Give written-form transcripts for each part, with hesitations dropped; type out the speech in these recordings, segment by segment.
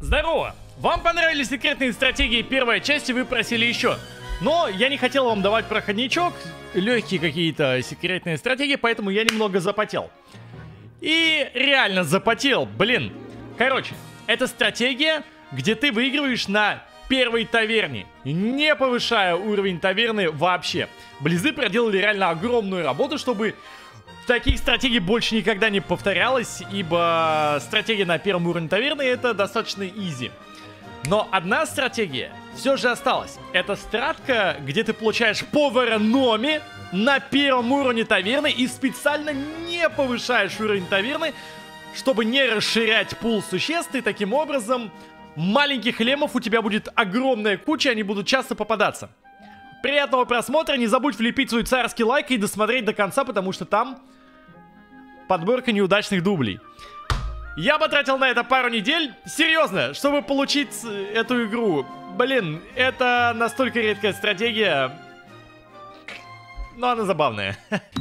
Здорово! Вам понравились секретные стратегии первой части, вы просили еще. Но я не хотел вам давать проходничок, легкие какие-то секретные стратегии, поэтому я немного запотел. И реально запотел, блин. Короче, это стратегия, где ты выигрываешь на первой таверне, не повышая уровень таверны вообще. Близзы проделали реально огромную работу, чтобы таких стратегий больше никогда не повторялось, ибо стратегия на первом уровне таверны это достаточно изи. Но одна стратегия все же осталась. Это стратка, где ты получаешь повара Номи на первом уровне таверны и специально не повышаешь уровень таверны, чтобы не расширять пул существ, и таким образом маленьких лемов у тебя будет огромная куча, они будут часто попадаться. Приятного просмотра, не забудь влепить свой царский лайк и досмотреть до конца, потому что там подборка неудачных дублей. Я потратил на это пару недель, серьезно, чтобы получить эту игру. Блин, это настолько редкая стратегия, но она забавная.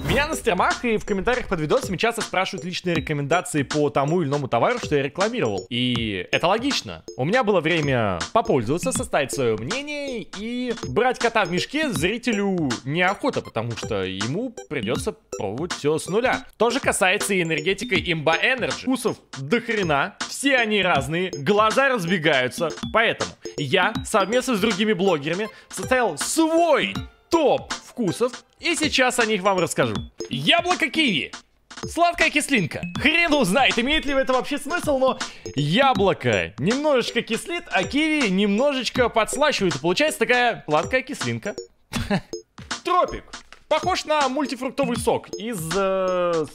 Меня на стримах и в комментариях под видосами часто спрашивают личные рекомендации по тому или иному товару, что я рекламировал. И это логично. У меня было время попользоваться, составить свое мнение, и брать кота в мешке зрителю неохота, потому что ему придется пробовать все с нуля. То же касается и энергетика Imba Energy. Вкусов до хрена, все они разные, глаза разбегаются. Поэтому я совместно с другими блогерами составил свой топ вкусов, и сейчас о них вам расскажу. Яблоко киви. Сладкая кислинка. Хрен узнает, имеет ли это вообще смысл, но яблоко немножечко кислит, а киви немножечко подслащивает. И получается такая сладкая кислинка. Тропик. Похож на мультифруктовый сок из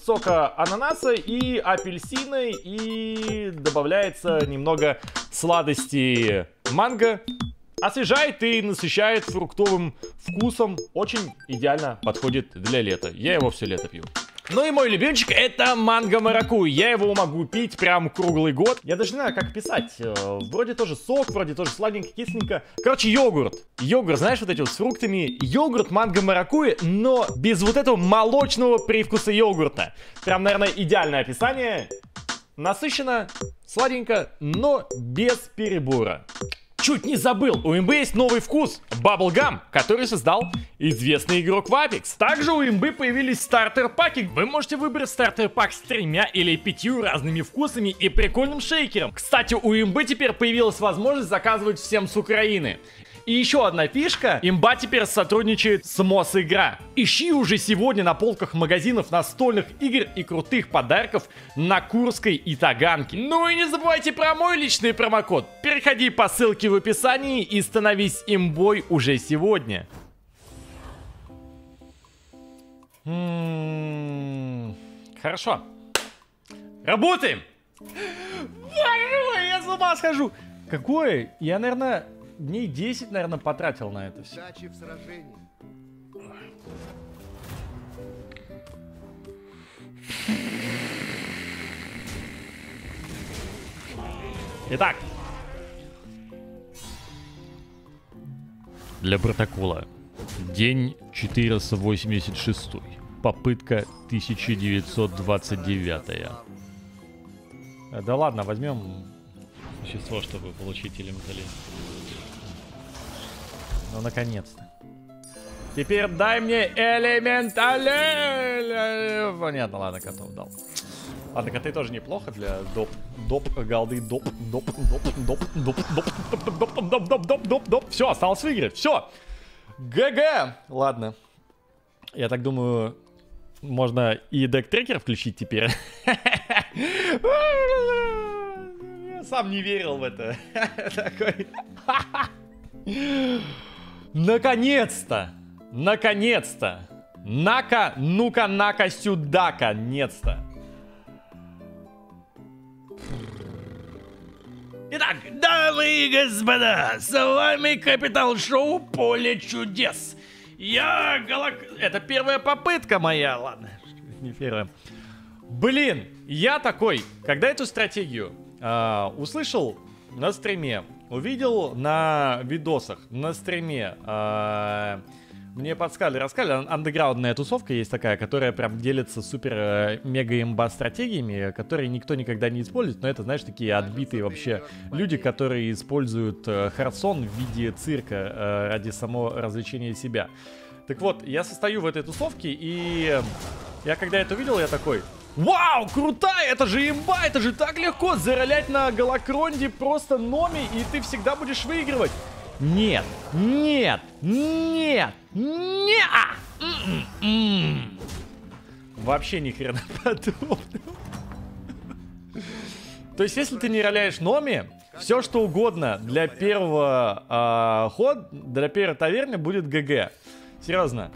сока ананаса и апельсина, и добавляется немного сладости манго. Освежает и насыщает фруктовым вкусом. Очень идеально подходит для лета. Я его все лето пью. Ну и мой любимчик это манго-маракуйя. Я его могу пить прям круглый год. Я даже не знаю, как писать. Вроде тоже сок, вроде тоже сладенько, кисленько. Короче, йогурт. Йогурт, знаешь, вот эти вот с фруктами. Йогурт манго-маракуйя, но без вот этого молочного привкуса йогурта. Прям, наверное, идеальное описание. Насыщенно, сладенько, но без перебора. Чуть не забыл, у Имбы есть новый вкус – баблгам, который создал известный игрок Вабикс. Также у Имбы появились стартер-паки. Вы можете выбрать стартер-пак с 3 или 5 разными вкусами и прикольным шейкером. Кстати, у Имбы теперь появилась возможность заказывать всем с Украины. И еще одна фишка, Имба теперь сотрудничает с Мосигра. Ищи уже сегодня на полках магазинов настольных игр и крутых подарков на Курской и Таганке. Ну и не забывайте про мой личный промокод. Переходи по ссылке в описании и становись имбой уже сегодня. Хорошо. Работаем! Я с ума схожу! Какое? Я, наверное... Дней 10, наверное, потратил на это все. Удачи в сражении. Итак. Для протокола. День 486. Попытка 1929. Да ладно, возьмем существо, чтобы получить элементали. Ну, наконец-то. Теперь дай мне элементали. Понятно, ладно, котов дал. Ладно, коты тоже неплохо для доп, голды. Все, осталось выиграть. Все. ГГ. Ладно. Я так думаю, можно и дек-трекер включить теперь. Я сам не верил в это. Такой... Наконец-то! Наконец-то! Нака, ну-ка, нака, сюда, конец-то! Итак, дамы и господа, с вами Капитан Шоу Поле Чудес. Я Это первая попытка моя, ладно. Не первая. Блин, я такой, когда эту стратегию услышал на стриме, увидел на видосах, на стриме, Мне рассказали, андеграундная тусовка есть такая, которая прям делится супер-мега-имба стратегиями, которые никто никогда не использует, но это, знаешь, такие отбитые вообще люди, которые используют Hearthstone в виде цирка ради самого развлечения себя. Так вот, я состою в этой тусовке, и я когда это увидел, я такой... Вау, крутая, это же имба, это же так легко заролять на Галакронде просто Номи, и ты всегда будешь выигрывать. Нет, нет, нет, нет. Вообще ни хрена подобного. То есть, если ты не роляешь Номи, все что угодно для первого хода, для первой таверны будет ГГ. Серьезно,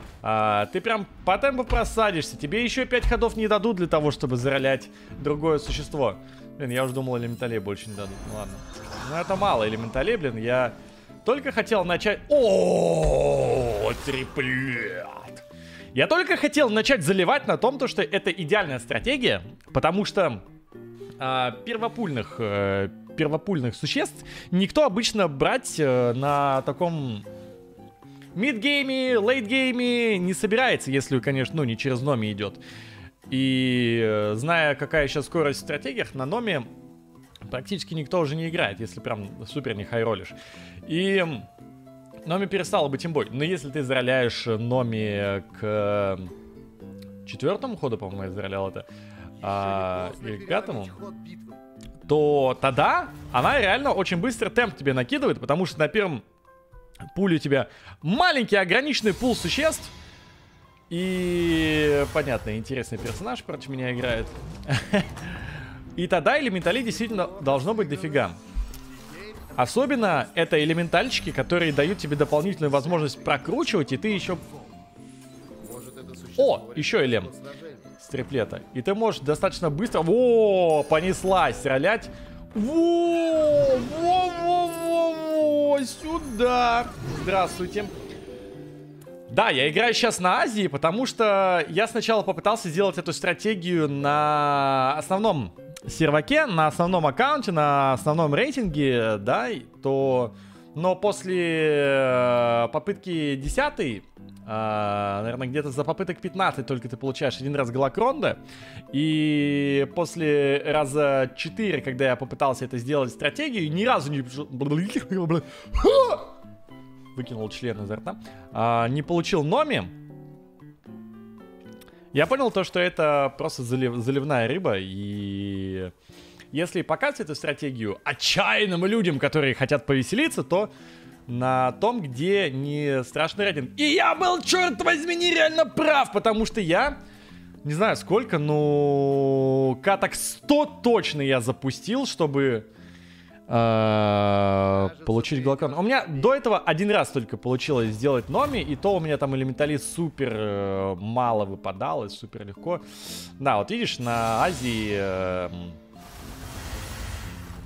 ты прям по темпу просадишься, тебе еще 5 ходов не дадут для того, чтобы заролять другое существо. Блин, я уже думал, элементалей больше не дадут, ну ладно. Ну это мало, элементалей, блин, я только хотел начать... О, триплет! Я только хотел начать заливать на том, что это идеальная стратегия, потому что первопульных существ никто обычно брать на таком... мидгейме, лейтгейме не собирается, если, конечно, ну, не через Номи идет. И зная, какая сейчас скорость в стратегиях, на Номи практически никто уже не играет, если прям супер не хайролишь. И Номи перестала быть имбой. Но если ты зароляешь Номи к четвертому ходу, по-моему, я заролял это, и к пятому... то тогда она реально очень быстро темп тебе накидывает, потому что на первом... пули у тебя маленький ограниченный пул существ. И... понятно, интересный персонаж против меня играет. И тогда элементалей действительно должно быть дофига. Особенно это элементальщики, которые дают тебе дополнительную возможность прокручивать. И ты еще... О, еще элем с триплета. И ты можешь достаточно быстро... Во, понеслась ролять. Во-во-во-во-во, сюда. Здравствуйте. Да, я играю сейчас на Азии, потому что я сначала попытался сделать эту стратегию на основном серваке, на основном аккаунте, на основном рейтинге, да, но после попытки 10-й, наверное, где-то за попыток 15 только ты получаешь один раз Галакронда. И после раза 4, когда я попытался это сделать стратегию, ни разу не... Выкинул член изо рта. Не получил Номи. Я понял то, что это просто заливная рыба. И... если показывать эту стратегию отчаянным людям, которые хотят повеселиться, то на том, где не страшный рейтинг. И я был, черт возьми, нереально прав, потому что я, не знаю сколько, но каток 100 точно я запустил, чтобы получить Галакрон. У меня до этого один раз только получилось сделать Номи, и то у меня там элементалист супер мало выпадал, и супер легко. Да, вот видишь, на Азии...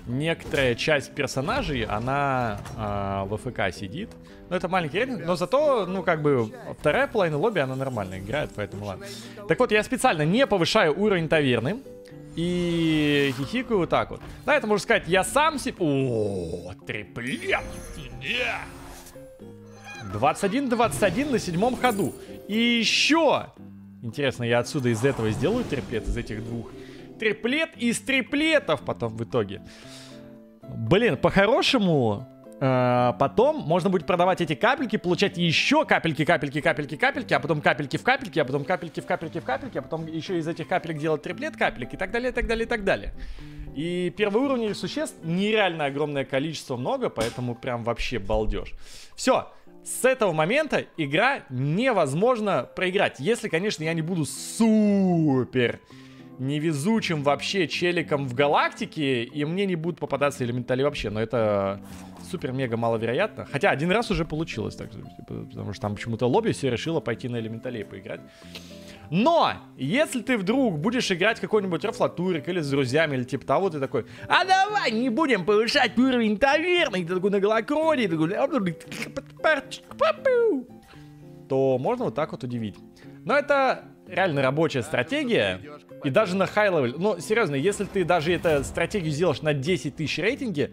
некоторая часть персонажей, она в АФК сидит. Но это маленький рейтинг, но зато, ну, как бы, вторая половина лобби, она нормально играет, поэтому ладно. Так вот, я специально не повышаю уровень таверны и хихикаю вот так вот. На это можно сказать, я сам себе... О, триплет! 21-21 на седьмом ходу. И еще! Интересно, я отсюда из этого сделаю триплет, из этих двух? Триплет из триплетов потом в итоге. Блин, по-хорошему потом можно будет продавать эти капельки, получать еще капельки, капельки, капельки, капельки, а потом капельки в капельки, а потом капельки в капельки в капельки, а потом еще из этих капелек делать триплет капелек и так далее, и так далее, и так далее. И первый уровень существ нереально огромное количество, много, поэтому прям вообще балдеж. Все. С этого момента игра невозможно проиграть. Если, конечно, я не буду супер невезучим вообще челиком в галактике, и мне не будут попадаться элементали вообще, но это супер-мега маловероятно. Хотя один раз уже получилось, так, потому что там почему-то лобби все решило пойти на элементалей поиграть. Но, если ты вдруг будешь играть какой-нибудь рафлатурик или с друзьями, или типа того, ты такой, а давай не будем повышать уровень таверны, и ты такой на Галакроне, и ты такой, то можно вот так вот удивить. Но это реально рабочая стратегия. И даже на хай-левеле. Ну, серьезно, если ты даже эту стратегию сделаешь на 10 тысяч рейтинге,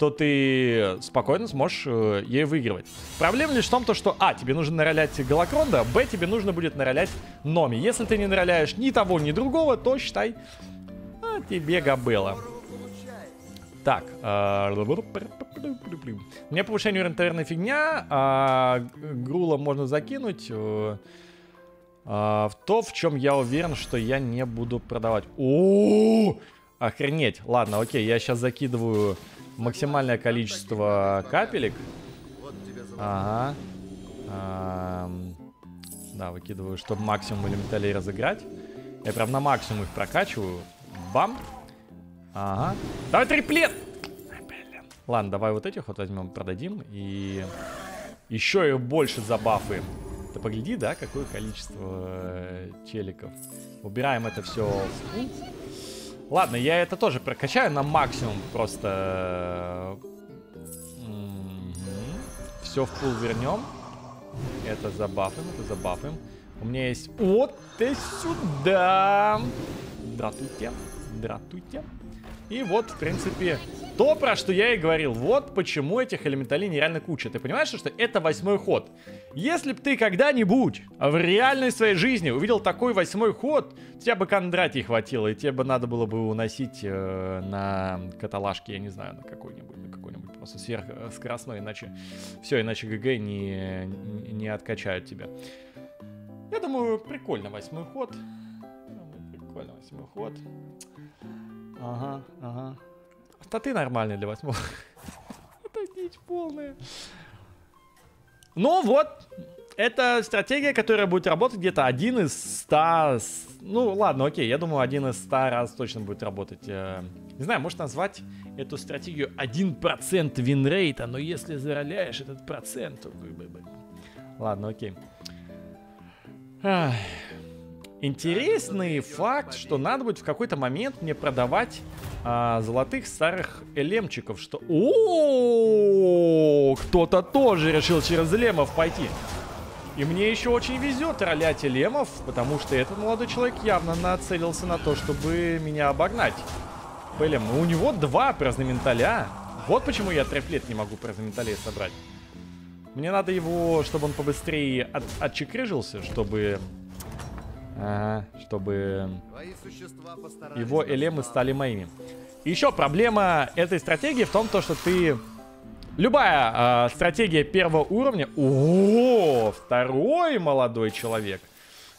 то ты спокойно сможешь ей выигрывать. Проблема лишь в том, что а, тебе нужно наролять Галакронда, б, тебе нужно будет наролять Номи. Если ты не нароляешь ни того, ни другого, то считай, а, тебе габела. Так, у меня повышение уровня таверна фигня, грула можно закинуть. В то, в чем я уверен, что я не буду продавать. О-о-о! Охренеть. Ладно, окей, я сейчас закидываю максимальное количество капелек. Ага. Да, выкидываю, чтобы максимум элементалей разыграть. Я прям на максимум их прокачиваю. Бам. Ага. Давай триплет! Ладно, давай вот этих вот возьмем, продадим. И еще ее больше забафаем. Ты погляди, да, какое количество челиков. Убираем это все. Ладно, я это тоже прокачаю на максимум. Просто все в пул вернем. Это забафаем, это забафаем. У меня есть... Вот ты сюда! Дратуйте, дратуйте. И вот, в принципе... То, про что я и говорил. Вот почему этих элементалей нереально куча. Ты понимаешь, что это восьмой ход? Если бы ты когда-нибудь в реальной своей жизни увидел такой восьмой ход, тебя бы Кондратий хватило, и тебе бы надо было бы уносить на каталажке, я не знаю, на какой-нибудь просто сверхскоростной, иначе все, иначе ГГ не откачают тебя. Я думаю, прикольно восьмой ход. Прикольно восьмой ход. Ага, ага. Да ты нормальный для восьмого. Это дичь полная. Ну вот, это стратегия, которая будет работать где-то 1 из 100. Ну ладно, окей, я думаю, 1 из 100 раз точно будет работать. Не знаю, может назвать эту стратегию 1% винрейта, но если зароляешь этот процент, то... Ладно, окей. Интересный факт, что надо будет в какой-то момент мне продавать золотых старых элемчиков. Что... О-о-о-о! Кто-то тоже решил через элемов пойти. И мне еще очень везет ролять элемов, потому что этот молодой человек явно нацелился на то, чтобы меня обогнать. Блин, у него 2 праздноменталя. Вот почему я триплет не могу праздноменталей собрать. Мне надо его, чтобы он побыстрее отчекрыжился, чтобы... Ага, чтобы его элемы стали моими. Еще проблема этой стратегии в том, что ты... Любая стратегия первого уровня... О, второй молодой человек.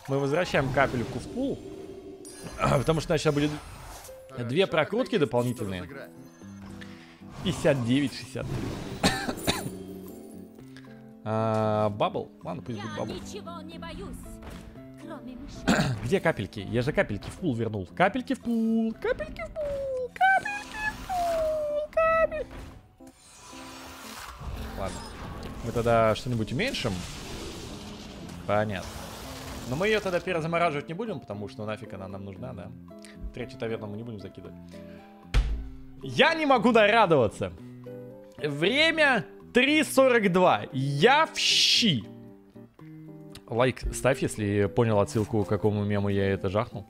Мы возвращаем капельку в пул. Потому что сейчас будет 2 прокрутки дополнительные. 59-63. Бабл? Ладно, пусть будет бабл. Где капельки? Я же капельки в пул вернул. Капельки в пул, капельки в пул, капельки в пул, капельки. Ладно. Мы тогда что-нибудь уменьшим? Понятно. Но мы ее тогда перезамораживать не будем, потому что нафиг она нам нужна, да? 3-ю таверну мы не будем закидывать. Я не могу нарадоваться. Время 3:42. Я в щи. Лайк ставь, если понял отсылку, к какому мему я это жахнул.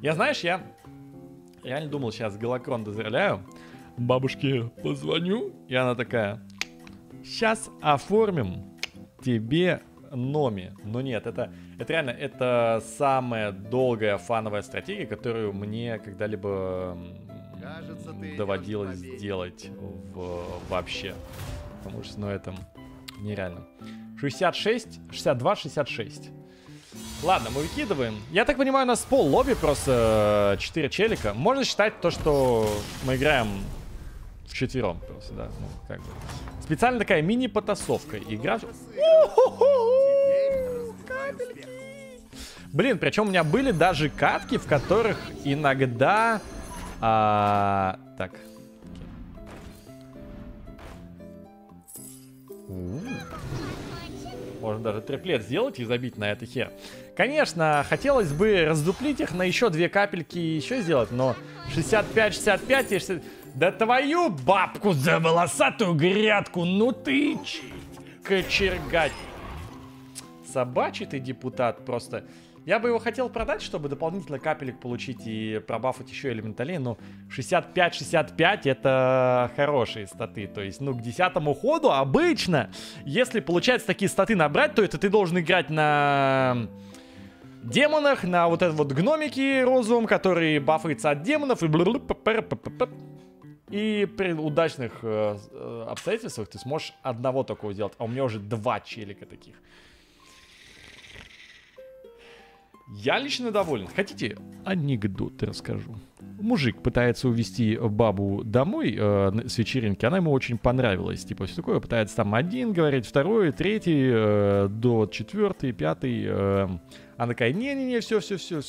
Я, знаешь, я реально думал, сейчас Галакронда зароляю. Бабушке позвоню, и она такая: сейчас оформим тебе Номи. Но нет, это реально, это самая долгая фановая стратегия, которую мне когда-либо доводилось сделать вообще. Потому что, ну, это... нереально. 66, 62, 66. Ладно, мы выкидываем. Я так понимаю, у нас пол лобби просто 4 челика. Можно считать то, что мы играем вчетвером просто, да. Ну, как бы. Специально такая мини-потасовка. Игра... Блин, причем у меня были даже катки, в которых иногда... Так... Можно даже триплет сделать и забить на это хер. Конечно, хотелось бы раздуплить их на еще 2 капельки и еще сделать, но 65, 65 и 60... Да твою бабку за волосатую грядку, ну ты кочергать. Собачий ты депутат просто. Я бы его хотел продать, чтобы дополнительно капелек получить и пробафать еще элементали. Но 65-65 это хорошие статы. То есть, ну, к 10-му ходу обычно, если получается такие статы набрать, то это ты должен играть на демонах, на вот это вот гномики розовым, которые бафаются от демонов. И при удачных обстоятельствах ты сможешь одного такого сделать. А у меня уже 2 челика таких. Я лично доволен. Хотите, анекдот расскажу. Мужик пытается увезти бабу домой с вечеринки. Она ему очень понравилась. Типа все такое. Пытается там один говорить, второй, третий, до 4-й, 5-й. Она такая, не-не-не, все-все-все.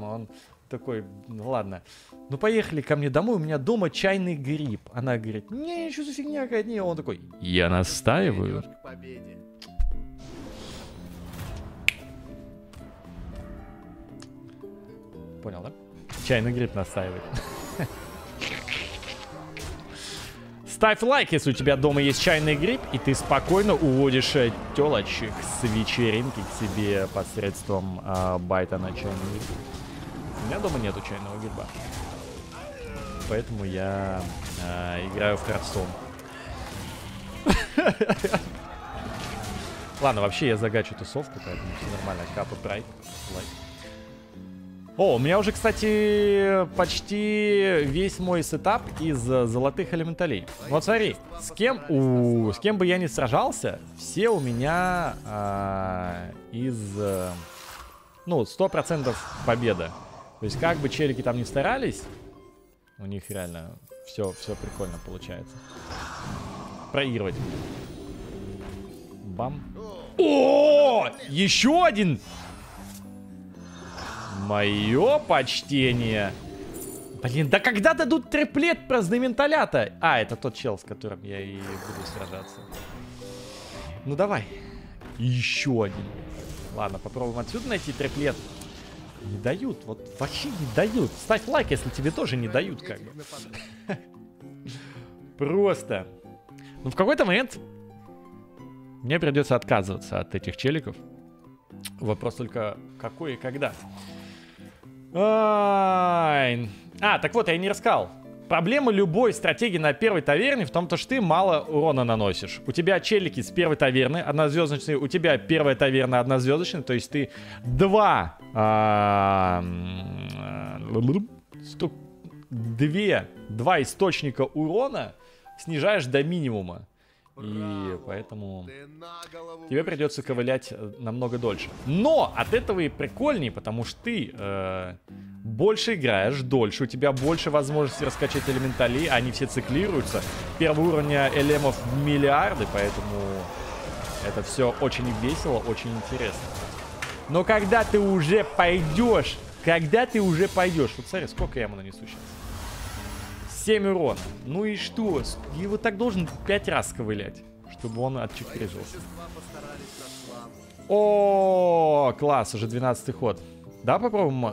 Он такой, ладно. Ну поехали ко мне домой, у меня дома чайный гриб. Она говорит, не, что за фигня какая-то. Не, он такой, я настаиваю. Понял, да? Чайный гриб настаивает. Ставь лайк, если у тебя дома есть чайный гриб, и ты спокойно уводишь телочек с вечеринки к себе посредством байта на чайный гриб. У меня дома нету чайного гриба. Поэтому я играю в Hearthstone. Ладно, вообще я загачу тусовку, поэтому все нормально. Капа, прайд, лайк. О, у меня уже, кстати, почти весь мой сетап из золотых элементалей. Вот смотри, с кем бы я ни сражался, все у меня ну, 100% победа. То есть как бы челики там ни старались, у них реально все прикольно получается. Проигрывать. Бам. О, еще один. Мое почтение. Блин, да когда дадут триплет про знаменитолята? А, это тот чел, с которым я и буду сражаться. Ну давай. Еще один. Ладно, попробуем отсюда найти триплет. Не дают, вот вообще не дают. Ставь лайк, если тебе тоже не дают, как бы. Просто. Ну в какой-то момент мне придется отказываться от этих челиков. Вопрос только какой и когда. А, так вот, я не рассказал. Проблема любой стратегии на первой таверне в том, что ты мало урона наносишь. У тебя челики с первой таверны однозвездочные, у тебя первая таверна однозвездочная, то есть ты 2 источника урона снижаешь до минимума. И поэтому тебе придется ковылять намного дольше. Но от этого и прикольней, потому что ты больше играешь, дольше. У тебя больше возможности раскачать элементали. Они все циклируются. Первого уровня элемов миллиарды. Поэтому это все очень весело, очень интересно. Но когда ты уже пойдешь, вот смотри, сколько я ему нанесу сейчас. 7 урона. Ну и что? Его так должен 5 раз ковылять, чтобы он отчекрежился. О, класс, уже 12-й ход. Да, попробуем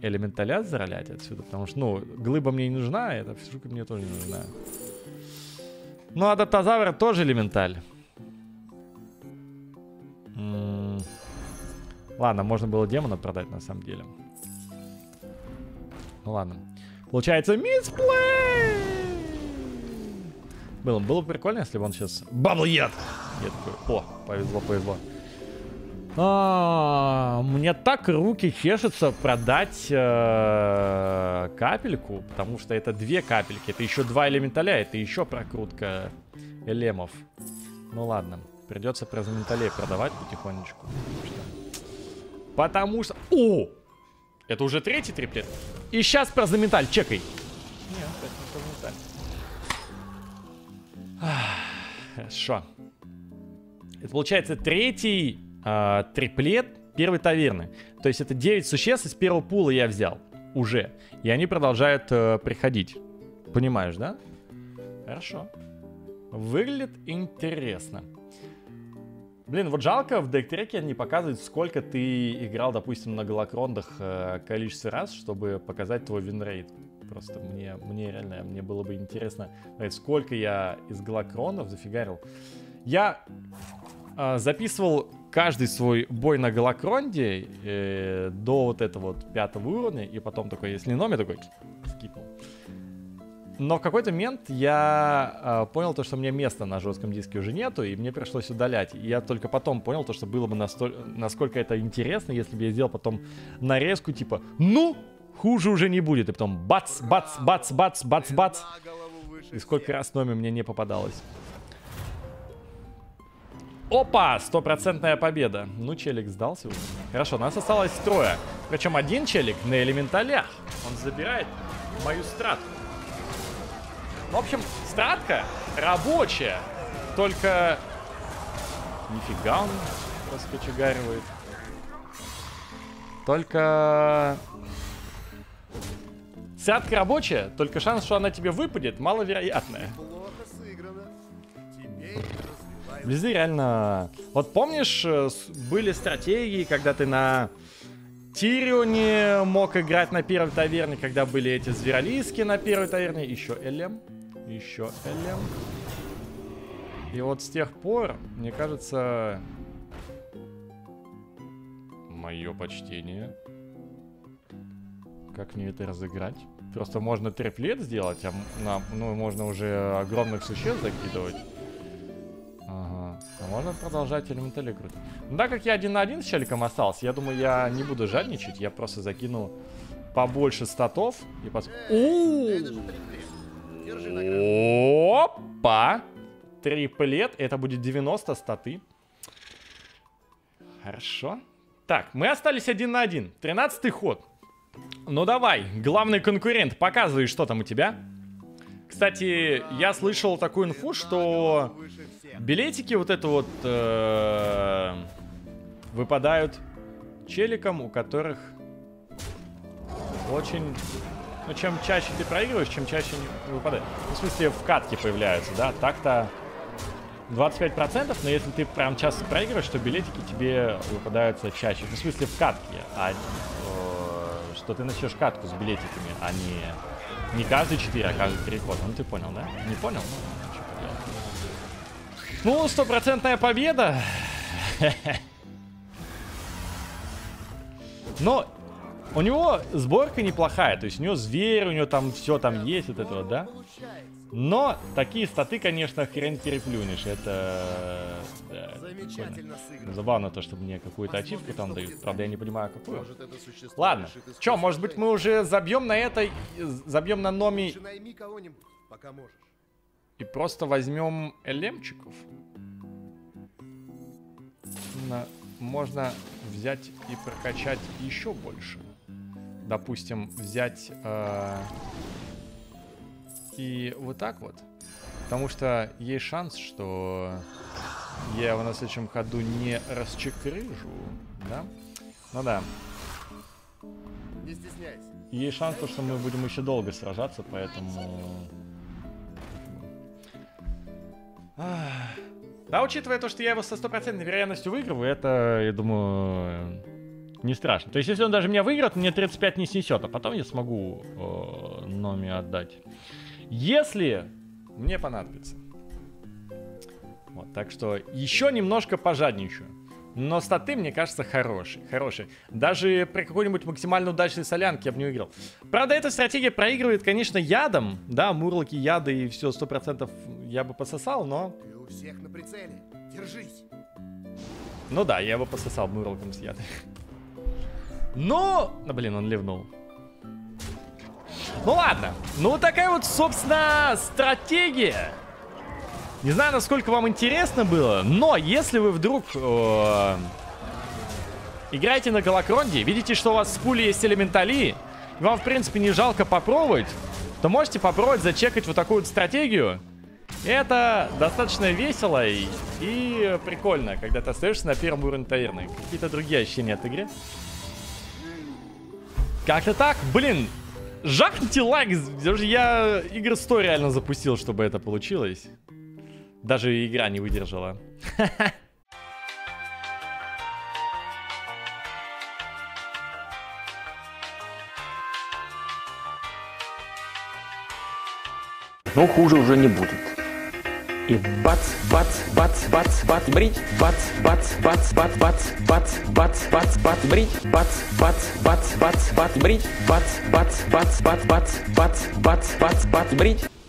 элементаля заролять отсюда, потому что, ну, глыба мне не нужна, эта штука мне тоже не нужна. Ну, адаптозавр тоже элементаль. Ладно, можно было демона продать на самом деле. Ну ладно. Получается, мисплей! Было бы прикольно, если бы он сейчас... Бабл яд! Я такой, о, повезло, повезло. Мне так руки чешутся продать капельку, потому что это 2 капельки, это еще 2 элементаля, это еще прокрутка элемов. Ну ладно, придется про элементалей продавать потихонечку. Потому что... О! Это уже 3-й триплет. И сейчас про заменталь, чекай. Нет, это не про заменталь. Хорошо. Это получается 3-й триплет первой таверны. То есть это 9 существ из первого пула я взял. Уже. И они продолжают приходить. Понимаешь, да? Хорошо. Выглядит интересно. Блин, вот жалко, в дек-треке не показывают, сколько ты играл, допустим, на галакрондах количество раз, чтобы показать твой винрейт. Просто мне реально было бы интересно, сколько я из галакрондов зафигарил. Я записывал каждый свой бой на Галакронде до вот этого вот 5-го уровня. И потом такой, если не Номи, такой скипнул. Но в какой-то момент я понял то, что мне места на жестком диске уже нету, и мне пришлось удалять. И я только потом понял то, что было бы насколько это интересно, если бы я сделал потом нарезку типа «Ну, хуже уже не будет». И потом бац, бац, бац, бац, бац, бац. И сколько раз Номи мне не попадалось. Опа! 100% победа. Ну, челик сдался уже. Хорошо, нас осталось 3. Причем один челик на элементалях. Он забирает мою стратку. В общем, стратка рабочая. Только... Нифига он раскочегаривает. Только... Стратка рабочая, только шанс, что она тебе выпадет, маловероятная. Близз реально... Вот помнишь, были стратегии, когда ты на... Тирионе мог играть на 1-й таверне, когда были эти зверолиски на 1-й таверне. Еще ЛМ. Еще ЛМ. И вот с тех пор, мне кажется... Мое почтение. Как мне это разыграть? Просто можно триплет сделать, а ну, можно уже огромных существ закидывать. Ага. А можно продолжать элементали крутить. Ну, так как я 1 на 1 с челиком остался, я думаю, я не буду жадничать. Я просто закину побольше статов. И опа! Триплет. Это будет 90 статы. Хорошо. Так, мы остались 1 на 1. 13-й ход. Ну давай, главный конкурент, показывай, что там у тебя. Кстати, я слышал такую инфу, что билетики вот это вот выпадают челикам, у которых очень... Ну, чем чаще ты проигрываешь, чем чаще не выпадает. В смысле, в катке появляются, да? Так-то 25%, но если ты прям часто проигрываешь, то билетики тебе выпадаются чаще. В смысле, в катке, а что ты начнешь катку с билетиками, а не каждый 4, а каждый 3 хода. Ну ты понял, да? Не понял? Ну, 100% победа. Но у него сборка неплохая. То есть у него зверь, у него там все там есть, вот это вот, да? Но такие статы, конечно, хрен переплюнешь. Это... Да, забавно то, что мне какую-то ачивку там дают. Правда, я не понимаю, какую. Ладно. Че, может быть, мы уже забьем на это... Забьем на Номи... И просто возьмем элемчиков. Можно взять и прокачать еще больше. Допустим, взять... И вот так вот. Потому что есть шанс, что я его на следующем ходу не расчекрыжу. Да? Ну да. Не стесняйся. Есть шанс, что мы будем еще долго сражаться, поэтому... Да, учитывая то, что я его со 100% вероятностью выигрываю, это, я думаю, не страшно. То есть, если он даже меня выиграет, мне 35 не снесет, а потом я смогу Номи отдать. Если мне понадобится. Вот, так что еще немножко пожадничаю. Но статы, мне кажется, хорошие. Даже при какой-нибудь максимально удачной солянке я бы не выиграл. Правда, эта стратегия проигрывает, конечно, ядом. Да, мурлоки, яды и все, 100% я бы пососал, но... Ты у всех на прицеле. Держись. Ну да, я бы пососал мурлоком с ядом. Но... Да, блин, он ливнул. Ну ладно. Ну вот такая вот, собственно, стратегия. Не знаю, насколько вам интересно было, но если вы вдруг играете на Галакронде, видите, что у вас с пули есть элементали, и вам, в принципе, не жалко попробовать, то можете попробовать зачекать вот такую вот стратегию. Это достаточно весело и прикольно, когда ты остаешься на 1-м уровне таверны. Какие-то другие ощущения от игры. Как-то так, блин. Жахните лайк, даже я игр 100 реально запустил, чтобы это получилось. Даже игра не выдержала. Ну, хуже уже не будет. И бац, бац, бац, бац, бац, брить, бац, бац, бац, бац, бац, бац, бац, бац, бац, брить, бац, бац, бац, бац, бац, брить, бац, бац, бац, бац, бац, бац, бац, бац, бац, брить.